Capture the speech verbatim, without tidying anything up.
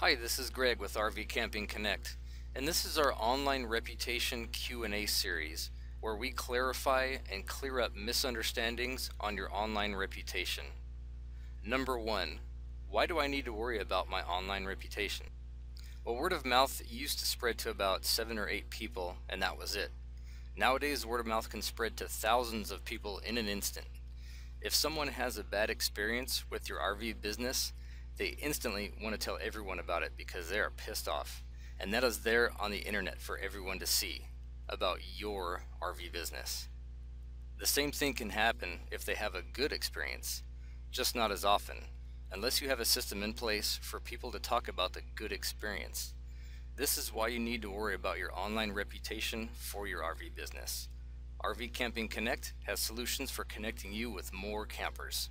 Hi, this is Greg with R V Camping Connect, and this is our online reputation Q and A series where we clarify and clear up misunderstandings on your online reputation. Number one, why do I need to worry about my online reputation? Well, word of mouth used to spread to about seven or eight people, and that was it. Nowadays, word of mouth can spread to thousands of people in an instant. If someone has a bad experience with your R V business, they instantly want to tell everyone about it because they are pissed off. And that is there on the internet for everyone to see about your R V business. The same thing can happen if they have a good experience, just not as often, unless you have a system in place for people to talk about the good experience. This is why you need to worry about your online reputation for your R V business. R V Camping Connect has solutions for connecting you with more campers.